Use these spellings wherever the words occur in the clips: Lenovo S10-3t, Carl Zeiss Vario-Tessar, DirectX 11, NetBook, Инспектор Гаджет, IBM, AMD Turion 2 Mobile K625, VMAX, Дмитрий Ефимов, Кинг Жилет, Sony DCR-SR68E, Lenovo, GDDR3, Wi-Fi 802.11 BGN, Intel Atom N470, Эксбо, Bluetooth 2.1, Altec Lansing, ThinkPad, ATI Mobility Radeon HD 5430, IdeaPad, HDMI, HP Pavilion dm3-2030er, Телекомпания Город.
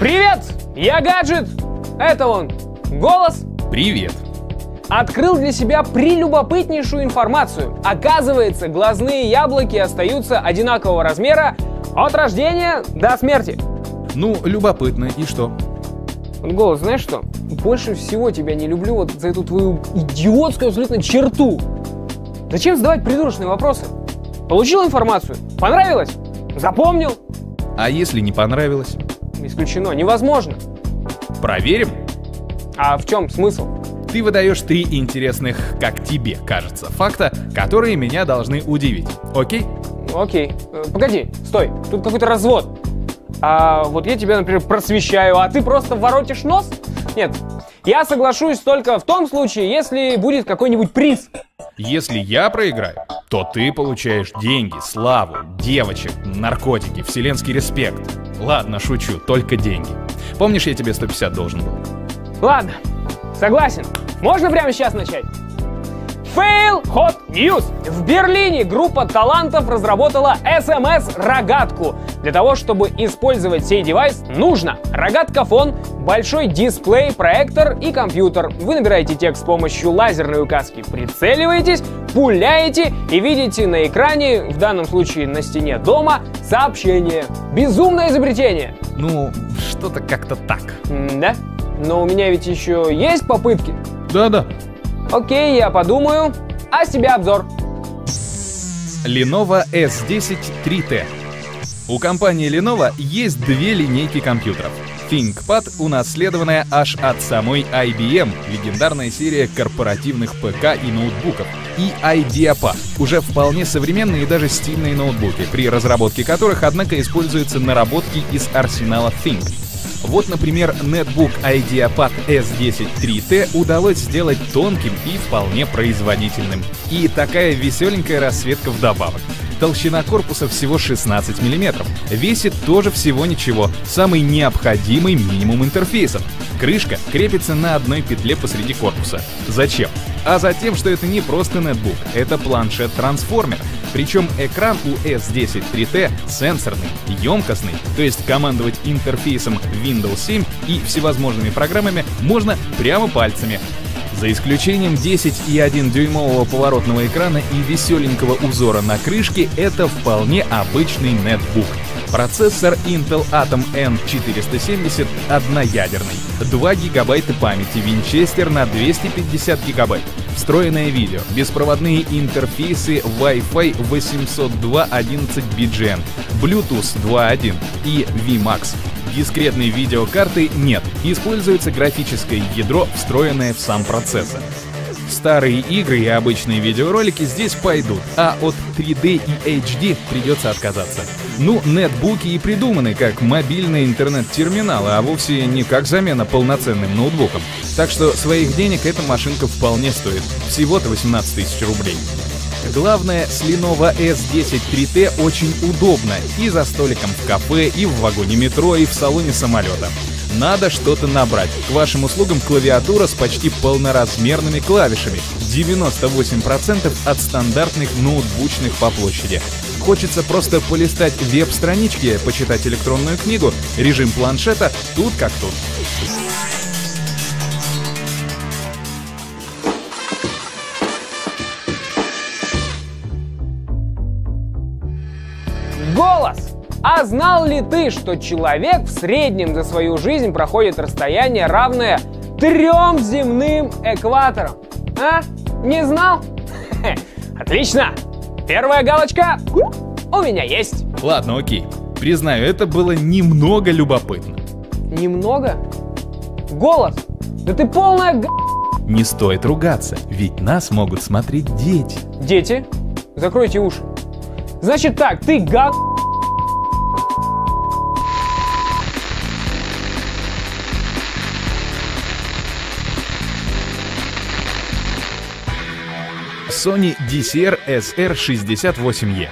Привет! Я Гаджет! Это он! Голос! Привет! Открыл для себя прелюбопытнейшую информацию. Оказывается, глазные яблоки остаются одинакового размера от рождения до смерти. Ну, любопытно, и что? Голос, знаешь что? Больше всего тебя не люблю вот за эту твою идиотскую абсолютно черту. Зачем задавать придурочные вопросы? Получил информацию? Понравилось? Запомнил? А если не понравилось? Исключено. Невозможно. Проверим. А в чем смысл? Ты выдаешь три интересных, как тебе кажется, факта, которые меня должны удивить. Окей? Окей. Погоди, стой. Тут какой-то развод. А вот я тебя, например, просвещаю, а ты просто воротишь нос? Нет. Я соглашусь только в том случае, если будет какой-нибудь приз. Если я проиграю, то ты получаешь деньги, славу, девочек, наркотики, вселенский респект. Ладно, шучу, только деньги. Помнишь, я тебе 150 должен был? Ладно, согласен. Можно прямо сейчас начать? Fail Hot News. В Берлине группа талантов разработала SMS-рогатку. Для того, чтобы использовать сей девайс, нужно рогатка-фон, большой дисплей, проектор и компьютер. Вы набираете текст с помощью лазерной указки, прицеливаетесь, пуляете и видите на экране, в данном случае на стене дома, сообщение. Безумное изобретение. Ну, что-то как-то так. Да? Но у меня ведь еще есть попытки? Да-да. Окей, я подумаю. А с тебя обзор. Lenovo S10-3t. У компании Lenovo есть две линейки компьютеров. ThinkPad, унаследованная аж от самой IBM, легендарная серия корпоративных ПК и ноутбуков, и IdeaPad, уже вполне современные и даже стильные ноутбуки, при разработке которых, однако, используются наработки из арсенала Think. Вот, например, NetBook IdeaPad S10-3t удалось сделать тонким и вполне производительным. И такая веселенькая расцветка вдобавок. Толщина корпуса всего 16 мм. Весит тоже всего ничего. Самый необходимый минимум интерфейсов. Крышка крепится на одной петле посреди корпуса. Зачем? А затем, что это не просто нетбук, это планшет-трансформер. Причем экран у S10-3T сенсорный, емкостный, то есть командовать интерфейсом Windows 7 и всевозможными программами можно прямо пальцами. За исключением 10,1-дюймового поворотного экрана и веселенького узора на крышке, это вполне обычный нетбук. Процессор Intel Atom N470 одноядерный, 2 гигабайта памяти, винчестер на 250 гигабайт, встроенное видео, беспроводные интерфейсы Wi-Fi 802.11 BGN, Bluetooth 2.1 и VMAX. Дискретной видеокарты нет, используется графическое ядро, встроенное в сам процессор. Старые игры и обычные видеоролики здесь пойдут, а от 3D и HD придется отказаться. Ну, нетбуки и придуманы как мобильные интернет-терминалы, а вовсе не как замена полноценным ноутбукам. Так что своих денег эта машинка вполне стоит, всего-то 18 тысяч рублей. Главное, с Lenovo S10-3T очень удобно и за столиком в кафе, и в вагоне метро, и в салоне самолета. Надо что-то набрать. К вашим услугам клавиатура с почти полноразмерными клавишами, 98% от стандартных ноутбучных по площади. Хочется просто полистать веб-странички, почитать электронную книгу, режим планшета тут как тут. Голос! А знал ли ты, что человек в среднем за свою жизнь проходит расстояние, равное 3 земным экваторам? А? Не знал? Отлично! Первая галочка у меня есть. Ладно, окей. Признаю, это было немного любопытно. Немного? Голос! Да ты полная г... Не стоит ругаться, ведь нас могут смотреть дети. Дети? Закройте уши. Значит так, ты га... Sony DCR-SR68E.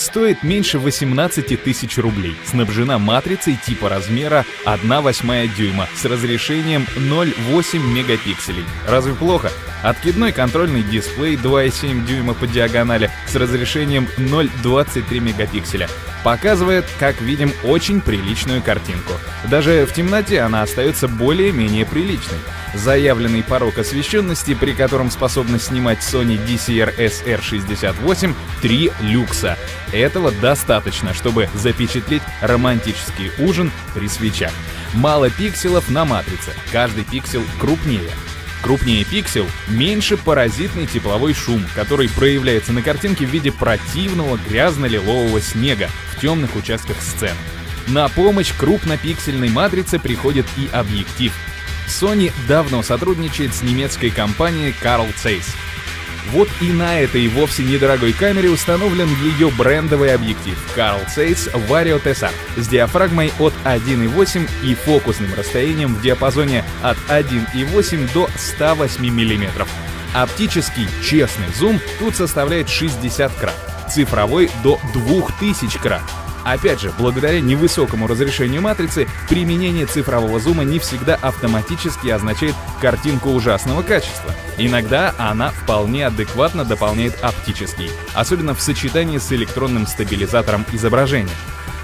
стоит меньше 18 тысяч рублей. Снабжена матрицей типа размера 1,8 дюйма с разрешением 0,8 мегапикселей. Разве плохо? Откидной контрольный дисплей 2,7 дюйма по диагонали с разрешением 0,23 мегапикселя. Показывает, как видим, очень приличную картинку. Даже в темноте она остается более-менее приличной. Заявленный порог освещенности, при котором способна снимать Sony DCR-SR68, 3 люкса. Этого достаточно, чтобы запечатлеть романтический ужин при свечах. Мало пикселов на матрице, каждый пиксель крупнее. Крупнее пиксель, меньше паразитный тепловой шум, который проявляется на картинке в виде противного грязно-лилового снега в темных участках сцены. На помощь крупнопиксельной матрице приходит и объектив. Sony давно сотрудничает с немецкой компанией Carl Zeiss. Вот и на этой вовсе недорогой камере установлен ее брендовый объектив Carl Zeiss Vario-Tessar с диафрагмой от 1,8 и фокусным расстоянием в диапазоне от 1,8 до 108 мм. Оптический честный зум тут составляет 60 крат, цифровой до 2000 крат. Опять же, благодаря невысокому разрешению матрицы, применение цифрового зума не всегда автоматически означает картинку ужасного качества. Иногда она вполне адекватно дополняет оптический, особенно в сочетании с электронным стабилизатором изображения.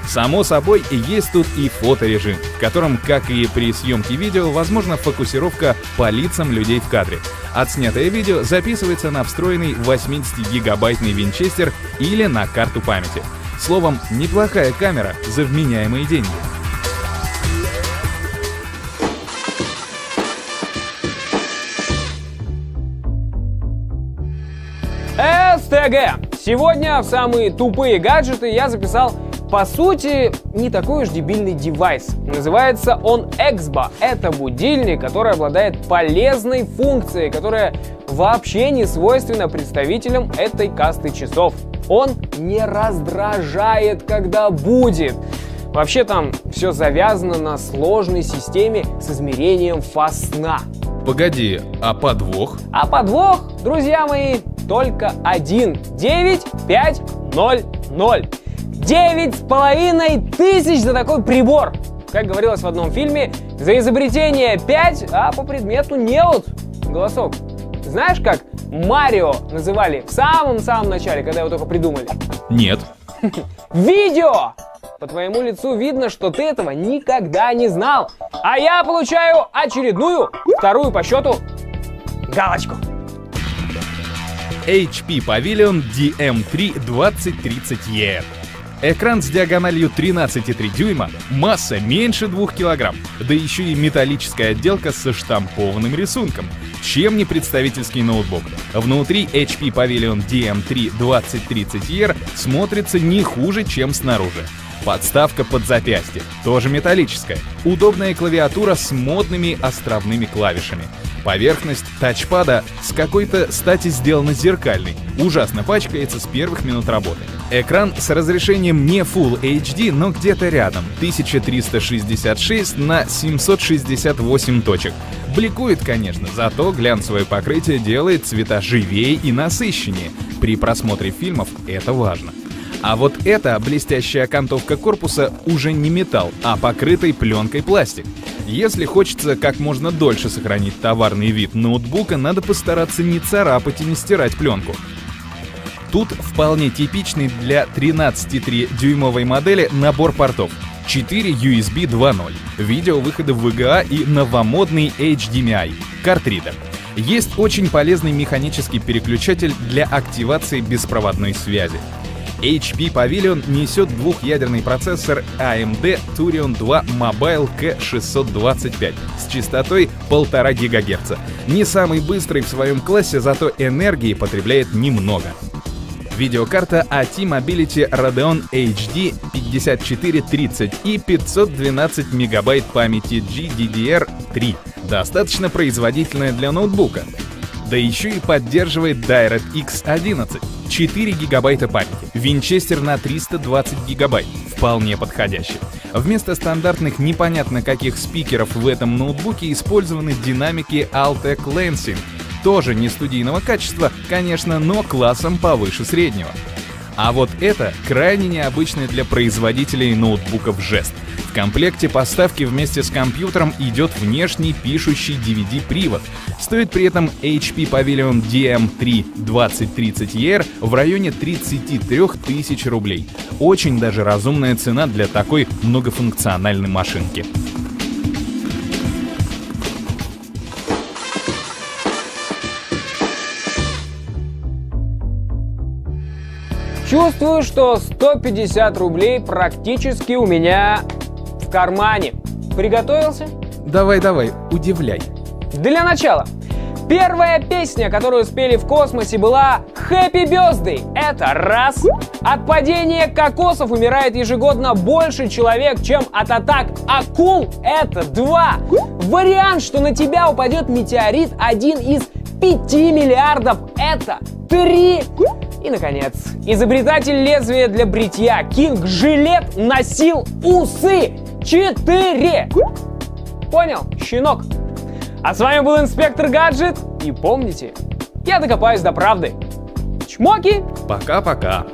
Само собой, есть тут и фоторежим, в котором, как и при съемке видео, возможна фокусировка по лицам людей в кадре. Отснятое видео записывается на встроенный 80-гигабайтный винчестер или на карту памяти. Словом, неплохая камера за вменяемые деньги. СТГ! Сегодня в самые тупые гаджеты я записал, по сути, не такой уж дебильный девайс. Называется он Эксбо. Это будильник, который обладает полезной функцией, которая вообще не свойственна представителям этой касты часов. Он не раздражает, когда будет. Вообще там все завязано на сложной системе с измерением фаз сна. Погоди, а подвох? А подвох, друзья мои, только один. 9500. 9500 за такой прибор. Как говорилось в одном фильме, за изобретение 5, а по предмету неуд. Голосок. Знаешь, как Марио называли в самом-самом начале, когда его только придумали? Нет. Видео! По твоему лицу видно, что ты этого никогда не знал. А я получаю очередную, вторую по счету, галочку. HP Pavilion dm3-2030er. Экран с диагональю 13,3 дюйма, масса меньше 2 килограмм, да еще и металлическая отделка со штампованным рисунком, чем не представительский ноутбук. Внутри HP Pavilion DM3-2030er смотрится не хуже, чем снаружи. Подставка под запястье, тоже металлическая, удобная клавиатура с модными островными клавишами. Поверхность тачпада с какой-то стати сделана зеркальной, ужасно пачкается с первых минут работы. Экран с разрешением не Full HD, но где-то рядом, 1366 на 768 точек. Бликует, конечно, зато глянцевое покрытие делает цвета живее и насыщеннее. При просмотре фильмов это важно. А вот эта блестящая окантовка корпуса уже не металл, а покрытый пленкой пластик. Если хочется как можно дольше сохранить товарный вид ноутбука, надо постараться не царапать и не стирать пленку. Тут вполне типичный для 13,3-дюймовой модели набор портов. 4 USB 2.0, видеовыходы в VGA и новомодный HDMI, картридер. Есть очень полезный механический переключатель для активации беспроводной связи. HP Pavilion несет двухъядерный процессор AMD Turion 2 Mobile K625 с частотой 1,5 ГГц. Не самый быстрый в своем классе, зато энергии потребляет немного. Видеокарта ATI Mobility Radeon HD 5430 и 512 МБ памяти GDDR3. Достаточно производительная для ноутбука. Да еще и поддерживает DirectX 11. 4 гигабайта памяти, винчестер на 320 гигабайт, вполне подходящий. Вместо стандартных непонятно каких спикеров в этом ноутбуке использованы динамики Altec Lansing, тоже не студийного качества, конечно, но классом повыше среднего. А вот это крайне необычный для производителей ноутбуков жест. В комплекте поставки вместе с компьютером идет внешний пишущий DVD-привод. Стоит при этом HP Pavilion dm3-2030er в районе 33 тысяч рублей. Очень даже разумная цена для такой многофункциональной машинки. Чувствую, что 150 рублей практически у меня в кармане. Приготовился? Давай, удивляй. Для начала. Первая песня, которую спели в космосе, была «Happy Birthday». Это раз. От падения кокосов умирает ежегодно больше человек, чем от атак акул. Это два. Вариант, что на тебя упадет метеорит, один из 5 миллиардов. Это три. И, наконец, изобретатель лезвия для бритья Кинг Жилет носил усы. 4. Понял, щенок? А с вами был Инспектор Гаджет. И помните, я докопаюсь до правды. Чмоки! Пока-пока!